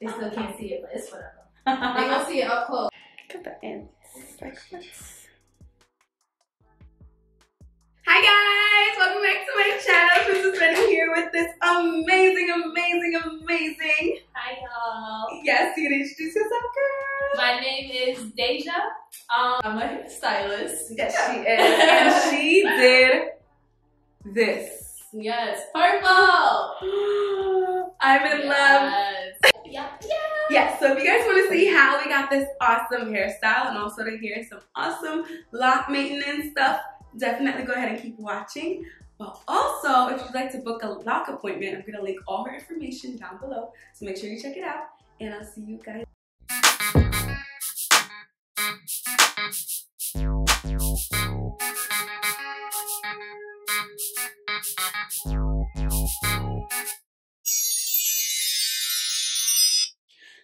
They still can't see it, but it's whatever. They're gonna see it up close. Look at the insects. Hi guys, welcome back to my channel. Mrs. Reni here with this amazing. Hi y'all. Yes, you can introduce yourself, girl. My name is Deja. I'm a hairstylist. Yes, she is. And she did this. Yes, purple. I'm in love. Yes, so if you guys want to see how we got this awesome hairstyle and also to hear some awesome lock maintenance stuff, definitely go ahead and keep watching. But also, if you'd like to book a lock appointment, I'm going to link all her information down below. So make sure you check it out, and I'll see you guys.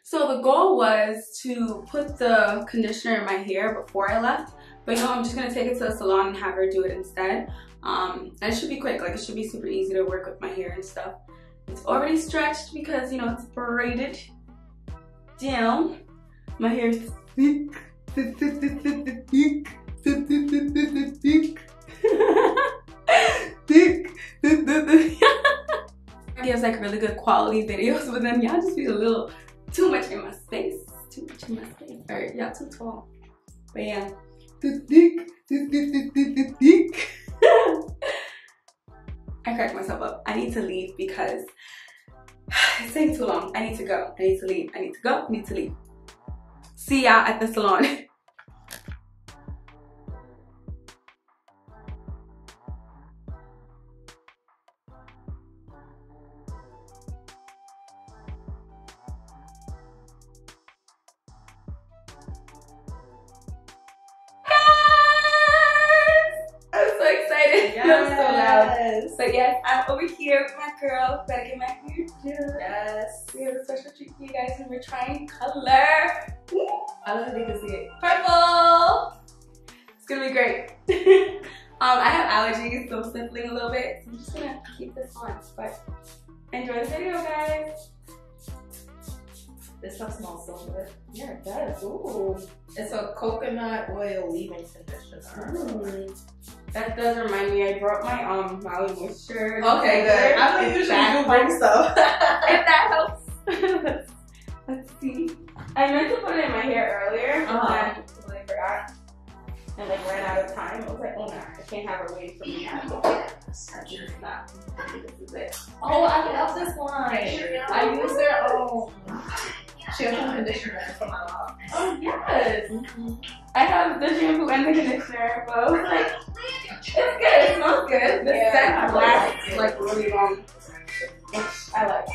So the goal was to put the conditioner in my hair before I left. But you know, I'm just gonna take it to the salon and have her do it instead. And it should be quick, like it should be super easy to work with my hair and stuff. It's already stretched because, you know, it's braided down. My hair is thick, thick, thick, thick, thick, thick, thick, thick, thick. Gives like really good quality videos, but then y'all just be a little too much in my space. Too much in my space. All right, y'all too tall. But yeah. I cracked myself up. I need to leave because it's taking too long. I need to go. I need to leave. I need to go. I need to leave. See y'all at the salon. So yes, I'm over here with my girl, Becky McHugh. Yes. We have a special treat for you guys and we're trying color. I don't think you can see it. Purple! It's gonna be great. I have allergies, so I'm sniffling a little bit. So I'm just gonna keep this on, but enjoy the video, guys. This stuff smells so good. Yeah, it does. Ooh. It's a coconut oil leave-in conditioner. Mm. That does remind me, I brought my Molly Moisture. Okay, good. I don't usually do one, so if that helps. Let's see. I meant to put it in my hair earlier, but then I really forgot. And like ran out of time. I was like, oh no, I can't have her waiting for me. This is it. Oh, I love this line. I use their own. She has some conditioner for my mom. Oh yes. I have the shampoo and the conditioner, but like, it's good. It smells good. This scent lasts like really long, which I like.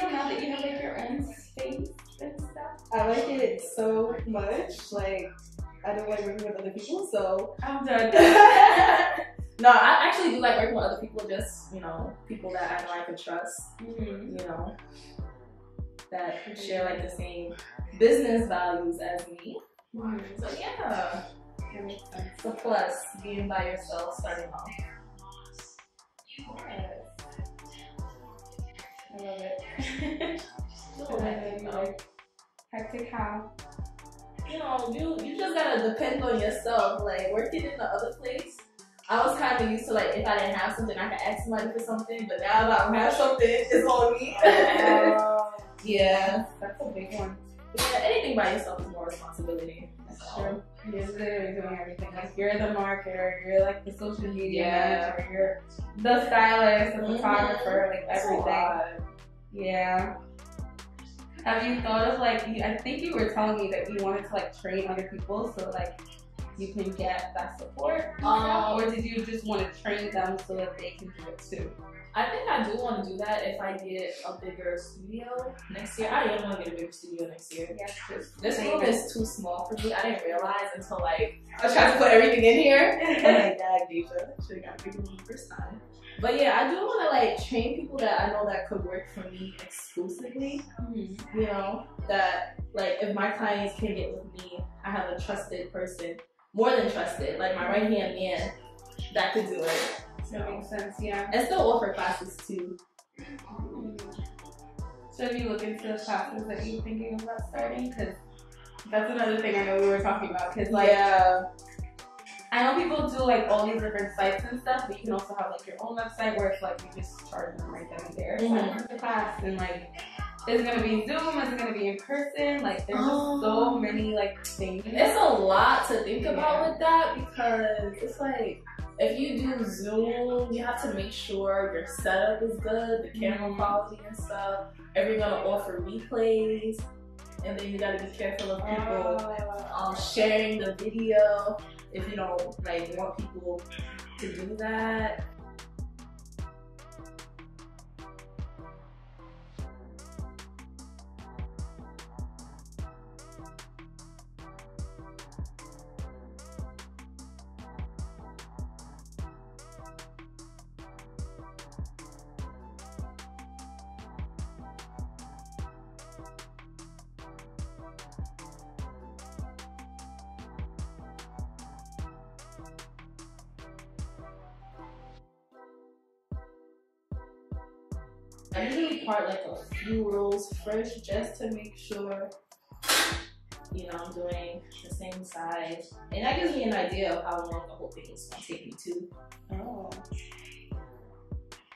Now that you have like your own space and stuff, I like it so much. Like, I don't like working with other people, so I'm done. No, I actually do like working with other people. Just, you know, people that I know I can trust. Mm-hmm. You know, that share like the same business values as me. Mm-hmm. So yeah, so plus being by yourself, starting off. Yeah. I love it. Hectic how? You know, you just gotta depend on yourself. Like working in the other place, I was kind of used to like if I didn't have something, I could ask somebody for something. But now if I don't have something, it's on me. Yeah, that's a big one. Yeah, anything by yourself is more responsibility. That's true. You're literally doing everything. Like you're the marketer, you're like the social media manager, you're the stylist, the photographer, like everything. Yeah. Have you thought of like? I think you were telling me that you wanted to like train other people, so like you can get that support? Or did you just want to train them so that they can do it too? I think I do want to do that if I get a bigger studio next year. I don't want to get a bigger studio next year. Yes, this room is too small for me. I didn't realize until like I was trying to put everything in here. I'm like, dang, Deja, should have got a bigger room first time. But yeah, I do want to like train people that I know that could work for me exclusively. Mm-hmm. You know, that like if my clients can get with me, I have a trusted person, more than trusted, like my right hand man that could do it. That makes sense, yeah. And still offer classes too. So if you look into the classes that you're thinking about starting, because that's another thing I know we were talking about. Because like, I know people do like all these different sites and stuff, but you can also have like your own website where it's like you just charge them right then and there. Mm-hmm. So the class and like, is it gonna be Zoom? Is it gonna be in person? Like, there's just so many like things. It's a lot to think about with that, because it's like, if you do Zoom, you have to make sure your setup is good, the camera quality and stuff. If you're gonna offer replays, and then you gotta be careful of people sharing the video if you don't like want people to do that. I usually part like a few rolls first just to make sure, you know, I'm doing the same size. And that gives me an idea of how long the whole thing is going to take me too. Oh.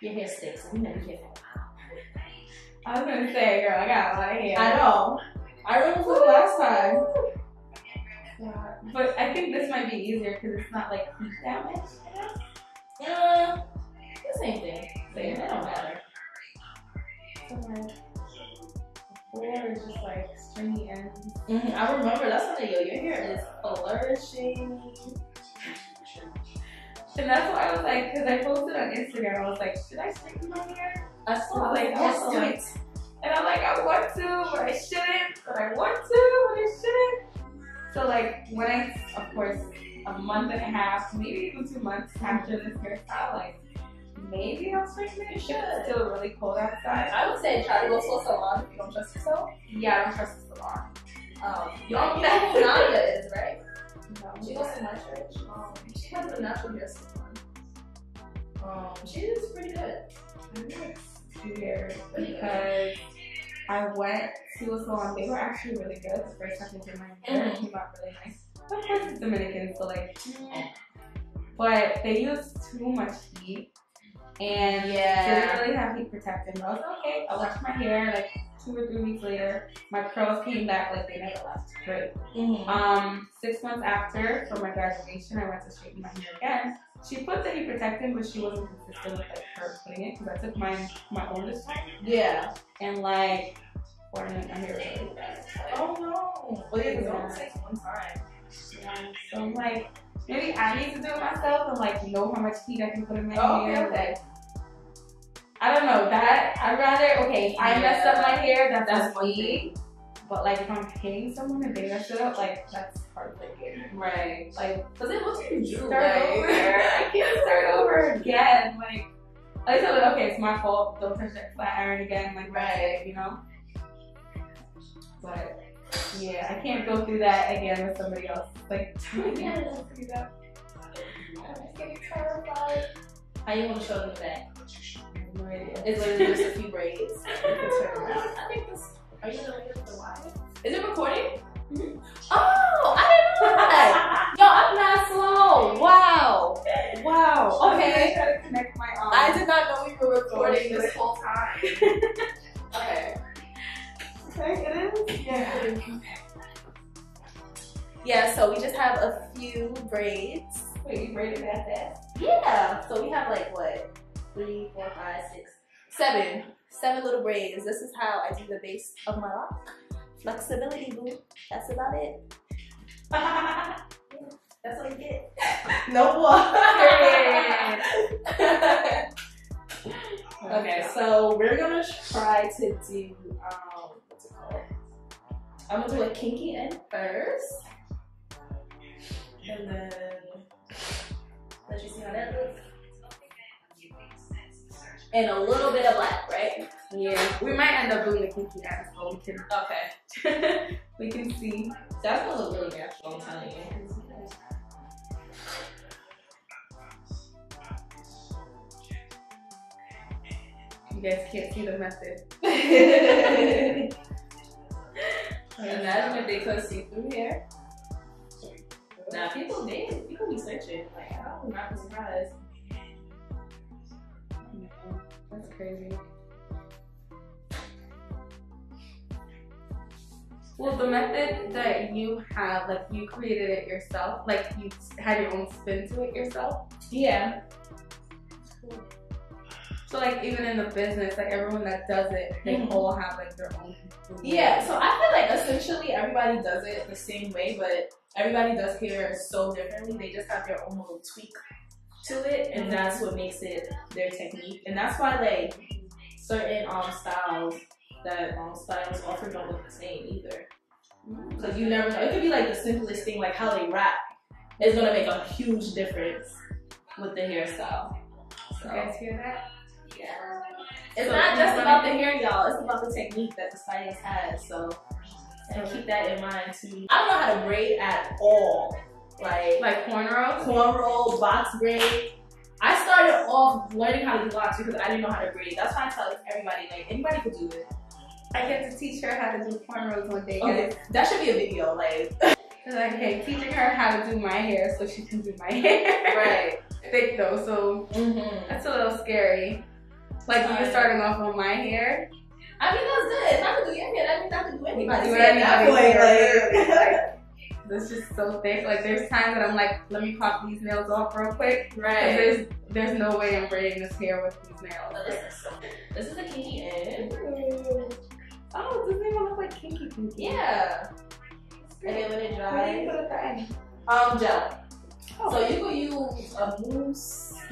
Your hair sticks. I'm going to be here for a while. I was going to say, girl, I got a lot of hair. I know. I remember the last time. Yeah. But I think this might be easier because it's not like heat damage. Yeah. The same thing. So yeah, that don't matter. Hair is just like stringy ends. I remember that's something. Yo, your hair is flourishing. And that's why I was like, because I posted on Instagram, I was like, should I straighten my hair? I saw like, yes, do it. And I'm like, I want to, but I shouldn't. But I want to, but I shouldn't. So like when I, of course, a month and a half, maybe even 2 months after this hairstyle, like, maybe I'll straighten it. It's still really cold outside. I would say try to go to a salon if you don't trust yourself. Yeah, I don't trust the salon. You don't know who Nadia is, right? No. She goes to my church. She has a natural hair salon. She is pretty good. I'm gonna swear because I went to a salon. They were actually really good. The first time they did my hair, it came out really nice. Of course, it's Dominican, so like, but they use too much heat. And yeah, didn't really have heat protectant. I was like, okay. I washed my hair like 2 or 3 weeks later. My curls came back like they never left. Great. Mm-hmm. 6 months after, for my graduation, I went to straighten my hair again. She put the heat protectant, but she wasn't consistent with like her putting it because I took my oldest one. Yeah. And like, burning my hair really bad. Like, oh no. Well, yeah, it only takes one time. Yeah. So I'm like, maybe I need to do it myself and like know how much heat I can put in my hair. Like, I don't know that. I'd rather, okay, if I messed up my hair, that's one thing. But like if I'm paying someone and they mess it up, like that's hard to get. Right. Like, because it looks like you start over. I can't start over again. Like, I tell it, okay, it's my fault. Don't touch that flat iron again. Like, right, you know? But yeah, I can't go through that again with somebody else. Like, I can't go through that. I'm getting terrified. How you want to show them that? No idea. It's literally just a few braids. I think this. Are you gonna get the wire? Is it recording? Mm-hmm. Oh, I didn't know that. Yo, I'm not slow. Wow. Wow. Okay. I to connect my arms. I did not know we were recording this whole time. Okay. It is? Yeah. Yeah. So we just have a few braids. Wait, you braided that fast? Yeah. So we have like what? 3, 4, 5, 6, 7. 7 little braids. This is how I do the base of my lock. Flexibility, boo. That's about it. That's all you get. No water. Okay, so we're gonna try to do what's it called? I'm gonna do a kinky end first, and then let you see how that looks. And a little bit of black, right? Yeah. We might end up doing the kinky end, but we can. Okay. We can see. That's gonna look really natural, I'm telling you. You guys can't see the method. Imagine if they could see through here. Now people be searching. Like, I'm not surprised. That's crazy. Well, the method that you have, like you created it yourself, like you had your own spin to it yourself. Yeah. Cool. So like even in the business, like everyone that does it, they all have like their own. Yeah, so I feel like essentially everybody does it the same way, but everybody does hair so differently. They just have their own little tweak to it, and that's what makes it their technique. And that's why like certain styles that stylists often don't look the same either. Like you never know. It could be like the simplest thing, like how they wrap, is gonna make a huge difference with the hairstyle. So. You guys hear that? Yeah. It's not just about the hair, y'all. It's about the technique that the stylist has. So keep that in mind too. I don't know how to braid at all. Like cornrow? Cornrow, box braid. I started off learning how to do locks because I didn't know how to braid. That's why I tell everybody, like anybody could do it. I get to teach her how to do cornrows one day. Okay. That should be a video, like hey, teaching her how to do my hair so she can do my hair. Right. Thick though, so that's a little scary. Like when you're starting off on my hair, I mean that's good. If I could do your hair, that means I could do anybody's hair. It's just so thick. Like there's times that I'm like, let me pop these nails off real quick. Right. There's no way I'm braiding this hair with these nails. No, this is a kinky end. Oh, doesn't even look like kinky. Yeah. And then when it dries, you put it back. Gel. Oh. So you could use a mousse,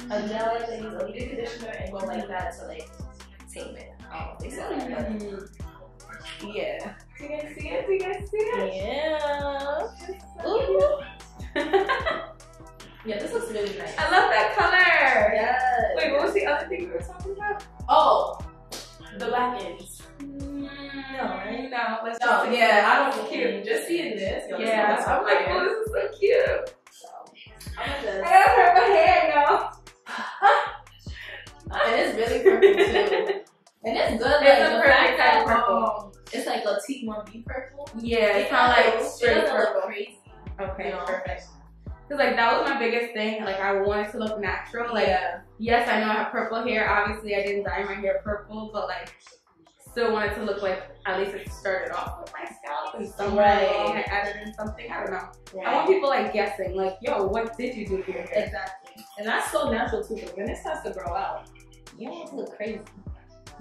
a gel, and use a leave-in conditioner and go like that to like tame it. I don't think so. Yeah. Do you guys see it? Do you guys see it? Yeah. Ooh. Yeah, this looks really nice. I love that color. Yes. Wait, what was the other thing we were talking about? Oh, the back ends. No. Let's just I don't care. Just seeing this. Yeah. I'm like, oh, this is so cute. I gotta hurt my hair now. And it's really purple too. And it's good, like it's a perfect type of purple. It's like a T1B purple. Yeah, it's not like straight purple. Crazy. Okay, perfect. Cause like that was my biggest thing. Like I wanted to look natural. Like yes, I know I have purple hair. Obviously, I didn't dye my hair purple, but like still wanted to look like at least it started off with my scalp in some way. And I added in something. I don't know. Right. I want people like guessing. Like, yo, what did you do to your hair? Exactly. And that's so natural too. But when it starts to grow out, you don't want to look crazy.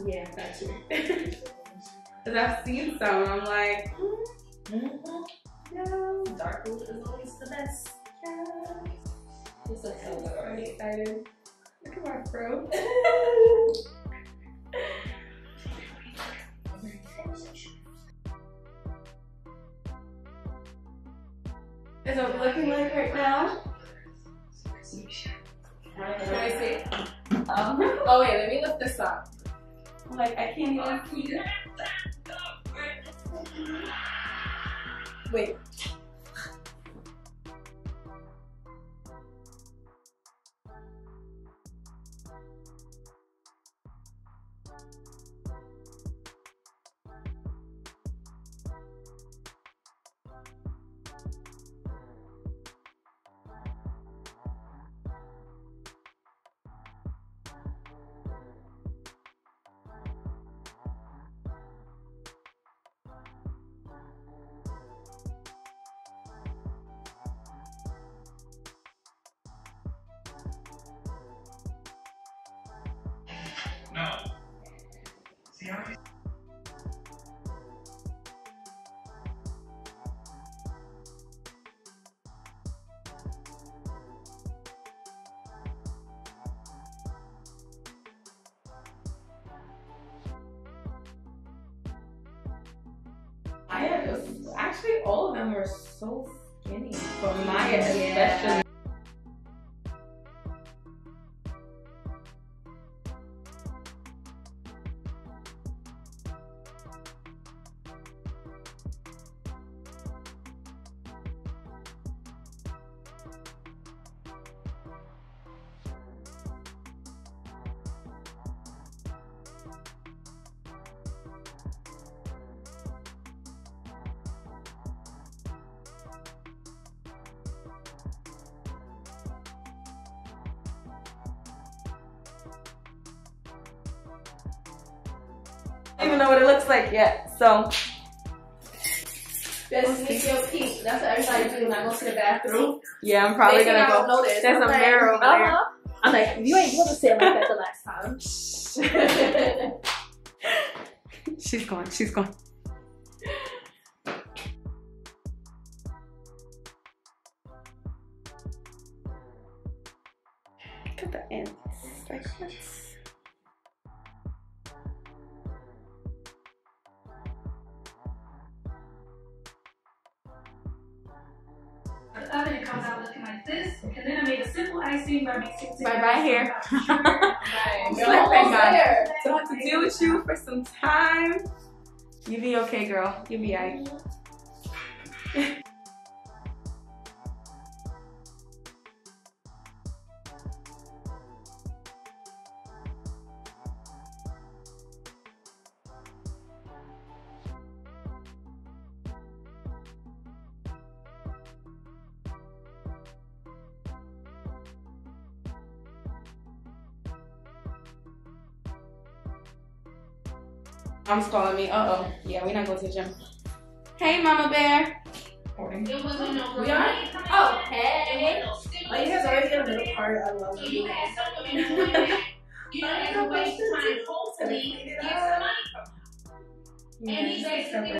Yeah, that's true. Cause I've seen some, and I'm like, no, dark blue is always the best. Yeah. This looks so good. I'm excited. Look at my fro. Is it looking like right now? Let me see. Oh wait, let me lift this up. I'm like, I can't even see it. Wait. Maya, actually all of them were so skinny, but Maya especially. Even know what it looks like yet, so just sneak your peek. That's what everybody's doing when I go to the bathroom. Yeah, I'm probably gonna go. Notice. There's a mirror over there. I'm like, you ain't gonna say it like that the last time. She's gone. She's gone. Look at the ends. Like this. The oven, it comes out looking like this, and then I made a simple icing by mixing together. Bye bye here. Don't have to deal with you for some time. You be okay, girl. You be alright. Mom's calling me. Uh-oh. Yeah, we're not going to the gym. Hey, Mama Bear. Morning. It wasn't no room. Oh, hey. My hair's always in the middle part. I love it. You had something in the morning. You don't have to waste time. Hopefully, get some money from him. And he basically...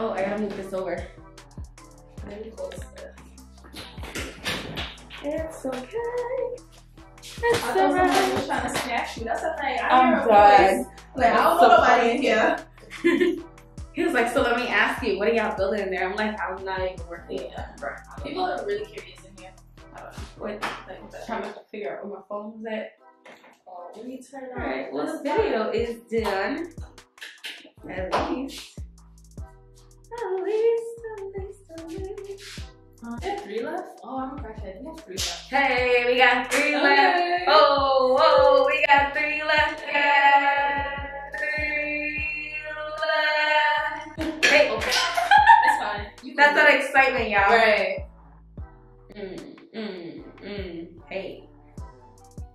Oh, I gotta move this over. I need to close this. It's okay. It's I thought somebody was trying to snatch you. That's the thing. I'm done. Like, I don't know nobody in here. He was like, so let me ask you, what are y'all building in there? I'm like, I'm not even working. Yeah. People are really curious in here. I don't know. What? Like, trying to figure out where my phone was at. Oh, let me turn on. Alright, well, this video is done. At least. At least. I have 3 left? Oh, I'm a crackhead. We have 3 left. Hey, we got 3 left. Oh, we got 3 left. Hey, okay. That's fine. That's that excitement, y'all. Right. Hey.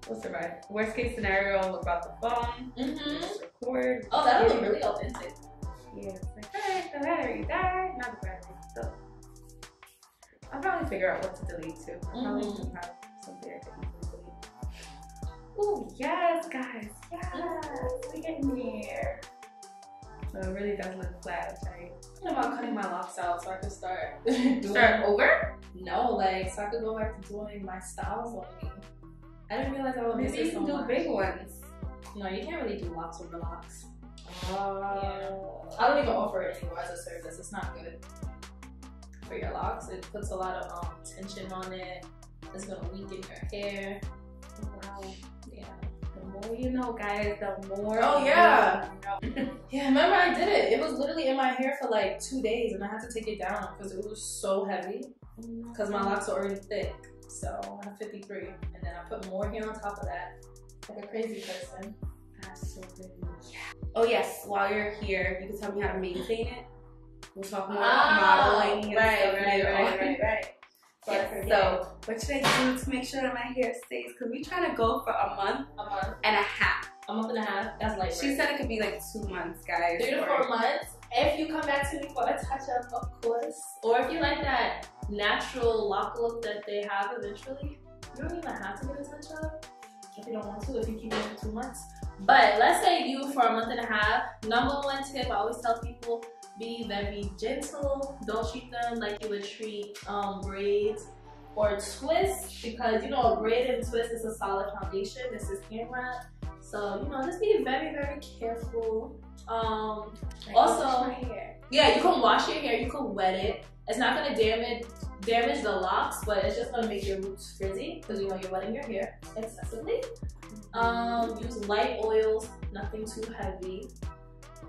We'll survive. Worst case scenario, I'll look out the phone. Just record. Oh, that would look really authentic. Yeah, it's like, hey, the battery died. Not the battery, so I'll probably figure out what to delete too. I probably have something I can easily delete. Oh, yes, guys, yes, we getting there. So it really does look flat, right? I'm thinking about cutting my locks out so I can start doing start over? No, like, so I could go back to doing my styles on me. I didn't realize I would miss it so much. Maybe you can do big ones. No, you can't really do locks over locks. Oh. Yeah. I don't even offer it anymore as a service. It's not good for your locks. It puts a lot of tension on it. It's gonna weaken your hair. Wow. Yeah. The more you know, guys, the more. Oh yeah. Yeah. Remember, I did it. It was literally in my hair for like 2 days, and I had to take it down because it was so heavy. Because my locks are already thick, so I'm 53, and then I put more hair on top of that, like a crazy person. That's so good. Oh yes. While you're here, you can tell me how to maintain it. We'll talk more about modeling. Right. Yes. So what should I do to make sure that my hair stays? Because we try to go for a month and a half. A month and a half? That's like she said it could be like 2 months, guys. 3 to 4 months. If you come back to me for a touch-up, of course. Or if you like that natural lock look that they have eventually, you don't even have to get a touch-up if you don't want to, if you keep it for 2 months. But let's say you for a month and a half. Number 1 tip I always tell people, be very gentle. Don't treat them like you would treat braids or twists, because you know a braid and twist is a solid foundation. This is hand wrap, so you know just be very, very careful. Also, yeah, you can wash your hair, you can wet it. It's not gonna damage the locks, but it's just gonna make your roots frizzy because you know you're wetting your hair excessively. Use light oils, nothing too heavy.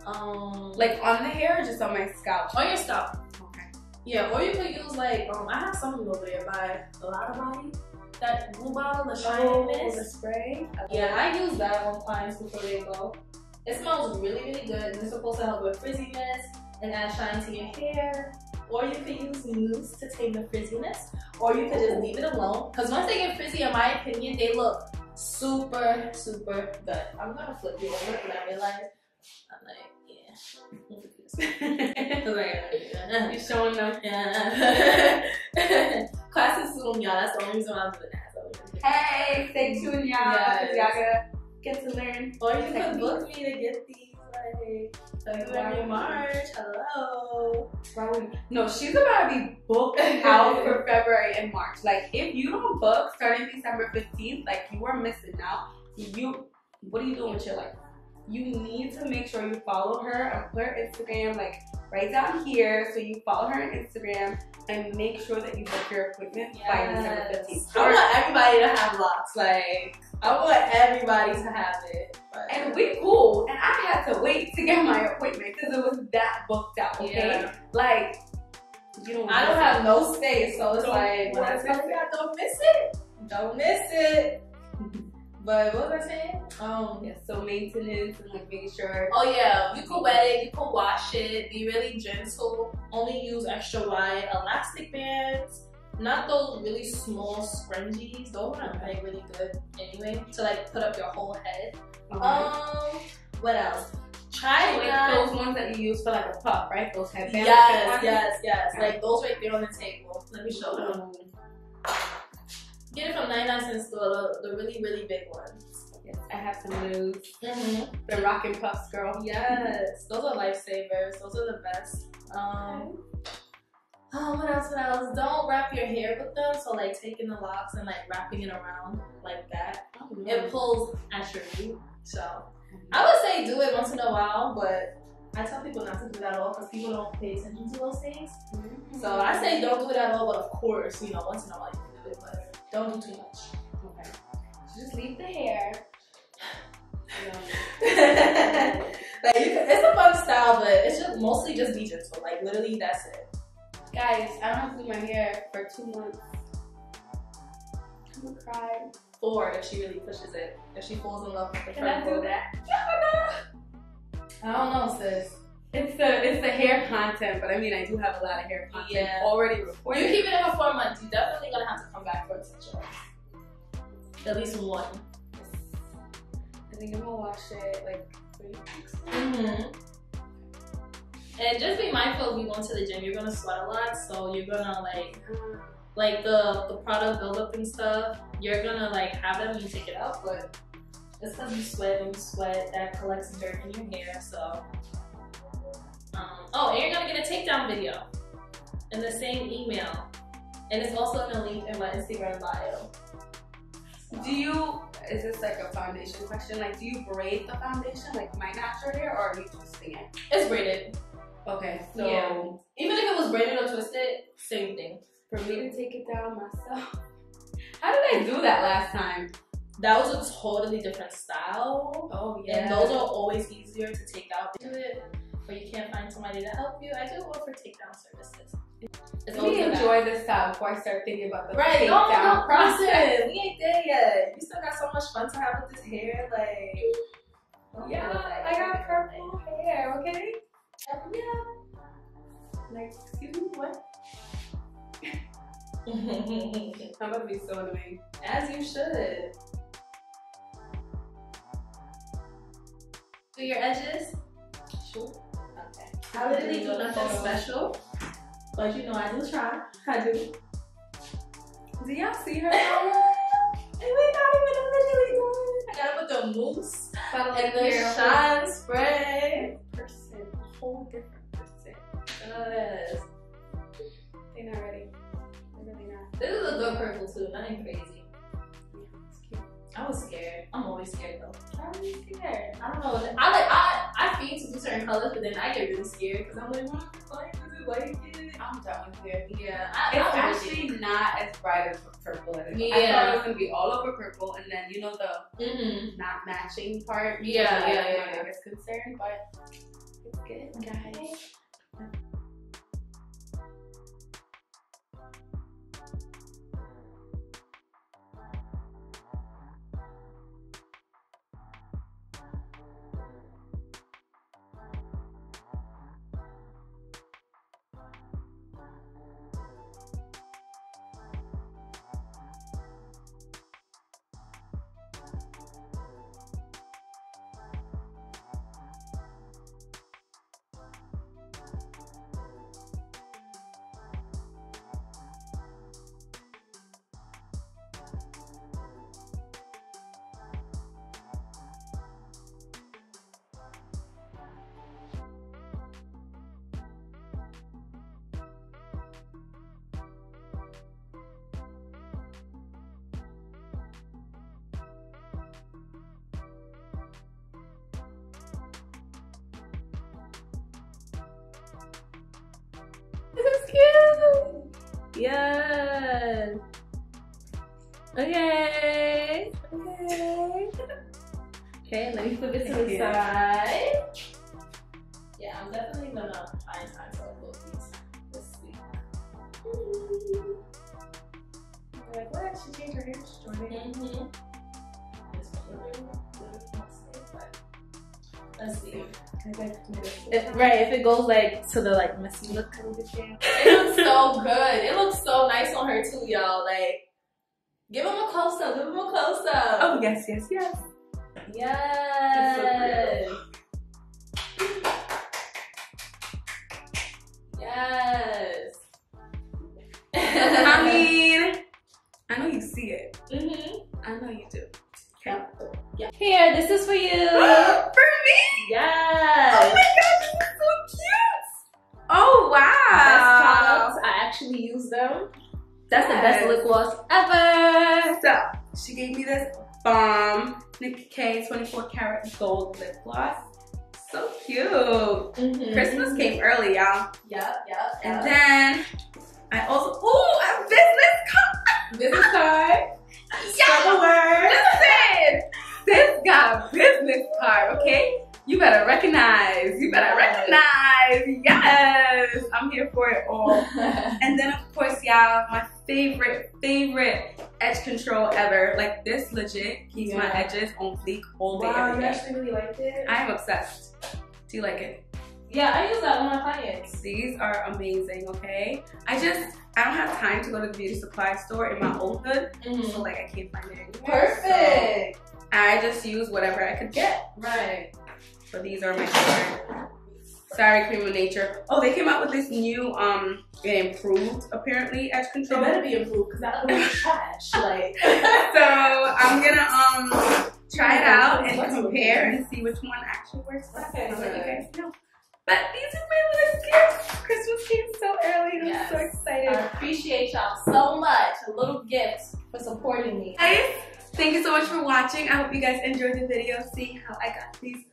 Like on the hair or just on my scalp? On your scalp. Okay. Yeah, or you could use like I have something over there by Lottabody, that blue bottle, the shine mist, the spray. Okay. Yeah, I use that on clients before they go. It smells really, really good. It's supposed to help with frizziness and add shine to your hair. Or you could use mousse to tame the frizziness, or you could just leave it alone. Because once they get frizzy, in my opinion, they look super, super good. I'm gonna flip you over and I realize I'm like. You're showing up. Yeah. Class is soon, y'all. That's the only reason why I'm doing that. Hey, stay tuned, y'all. Because y'all gotta get to learn. Or you can book me to get these, like February, March. Hello. No, she's about to be booked out for February and March. Like, if you don't book starting December 15th, like, you are missing out. What are you doing with your life? You need to make sure you follow her and put her Instagram like right down here, so you follow her on Instagram and make sure that you book your appointment by December 15th. I want everybody to have locks, like I want everybody to have it. But. And we cool, and I had to wait to get my appointment because it was that booked out. Okay, like you don't. I don't have no space, so it's like when I tell you I don't miss it, don't miss it. But what was I saying? Yeah, so maintenance and like making sure. Oh yeah, you can wet it, you can wash it, be really gentle. Only use extra wide elastic bands, not those really small scrunchies. Those are like really good anyway to like put up your whole head. Okay. What else? Try like those ones that you use for like a puff, right? Those headbands. Yes. Okay. Like those right there on the table. Let me show them. Get it from 99-cent store, the really, really big ones. Yes, I have some news. The Rockin' Puffs, girl. Yes, those are lifesavers. Those are the best. Oh, what else? Don't wrap your hair with them. So like taking the locks and like wrapping it around like that, it pulls at your root. So I would say do it once in a while, but I tell people not to do that at all because people don't pay attention to those things. So I say don't do it at all, but of course, you know, once in a while you can do it, but don't do too much. Okay. So just leave the hair. Like it's a fun style, but it's just mostly just be gentle. Like literally, that's it. Guys, I don't have to do my hair for 2 months. I'm gonna cry. Or if she really pushes it, if she falls in love with the front. Can I do that? I don't know, sis. It's the hair content, but I mean I do have a lot of hair content already recorded. You keep it in for 4 months, you're definitely gonna have to come back for a touch-up. At least one. I think I'm gonna wash it like 3 weeks. And just be mindful if you go to the gym, you're gonna sweat a lot, so you're gonna like the product buildup and stuff, you're gonna like have them when you take it out, but it's because you sweat, that collects dirt in your hair, so oh, and you're gonna get a takedown video in the same email, and it's also gonna link in my Instagram bio. So. Do you Is this like a foundation question? Like, do you braid the foundation like my natural hair, or are you twisting it? It's braided. Okay, so yeah. Even if it was braided or twisted, same thing. For me to take it down myself. How did I do that last time? That was a totally different style. Oh yeah. And those are always easier to take out. Do it, but you can't find somebody to help you. I do offer takedown services. We enjoy this time before I start thinking about the takedown process. We ain't there yet. You still got so much fun to have with this hair, like. Oh, yeah, I got purple hair. Okay. Yeah. Like, excuse me, what? I'm gonna be so annoying. As you should. Do your edges? Sure. Okay. I literally do nothing special, but you know I do try. I do. Do y'all see her? And we're not even originally doing it. I gotta put the mousse and the shine spray. Person, a whole different person. Yes. They're not ready. They're really not. This is a good purple too. Nothing crazy. I was scared. I'm always scared though. I'm always scared. I don't know. I feed to do certain colors, but then I get really scared because I'm like, what the fuck? Does it like it? I'm done with hair. Yeah. It's actually not as bright as purple as it is. Yeah. I thought it was going to be all over purple, and then, you know, the not matching part. Yeah, yeah. I was concerned, but it's good, guys. Yes. Okay. Okay. Okay, let me flip it to the side. Yeah, I'm definitely gonna find time for a little piece this week. You're like, what? She changed her hair. She's joining. Let's see. Right, if it goes like to the like messy look of the hair. It looks so good. It looks so nice on her too, y'all. Like, give him a close up. Give him a close up. Oh yes, yes, yes. Yes. So yes. I mean, I know you see it. I know you do. Okay. Yeah. Here, this is for you. For me? Yes. Oh my god, this is so cute. Oh wow. Best products. I actually use them. That's the best lip gloss ever. So she gave me this bomb Nick K 24 karat gold lip gloss. So cute. Christmas came early, y'all. Yep. And then I also a business card. Business card. Listen, this got business card, okay? You better recognize. You better recognize. Yes, I'm here for it all. And then, of course, y'all, my favorite edge control ever. Like, this legit keeps my edges on fleek all day. Wow, you actually really liked it? I am obsessed. Do you like it? Yeah, I use that on my clients. These are amazing, okay? I don't have time to go to the beauty supply store in my old hood, so like I can't find it anywhere. Perfect! So I just use whatever I could get. Right. So these are my favorite. Sorry, Cream of Nature. Oh, they came out with this new, improved, apparently, edge control. It better be improved, because that looks trash, like. So I'm gonna try it out and compare and see which one actually works best. Okay, so you guys know. But these are my list gifts. Christmas came so early and I'm so excited. I appreciate y'all so much. A little gift for supporting me. Guys, Thank you so much for watching. I hope you guys enjoyed the video, seeing how I got these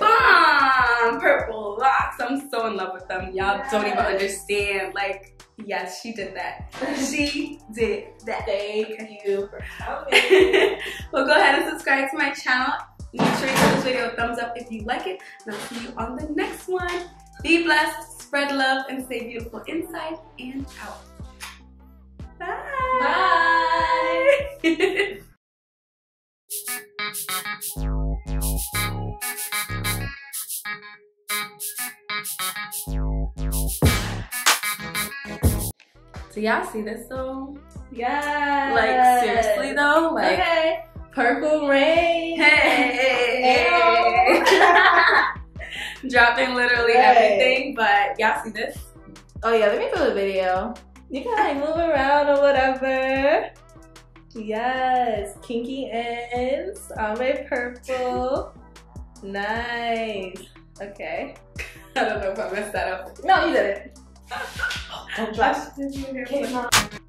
bomb purple locks. I'm so in love with them. Y'all don't even understand. Like, yes, she did that. She did that. Thank you for coming. Well, go ahead and subscribe to my channel. Make sure you give this video a thumbs up if you like it. And I'll see you on the next one. Be blessed, spread love, and stay beautiful inside and out. Bye. Bye. Do y'all see this though? Yeah. Like seriously though? Like okay. Purple rain. Hey. Dropping literally everything, but y'all see this? Oh yeah, let me do the video. You can like move around or whatever. Yes, kinky ends, ombre purple. Nice. Okay. I don't know if I messed that up. No, you didn't. Don't drop.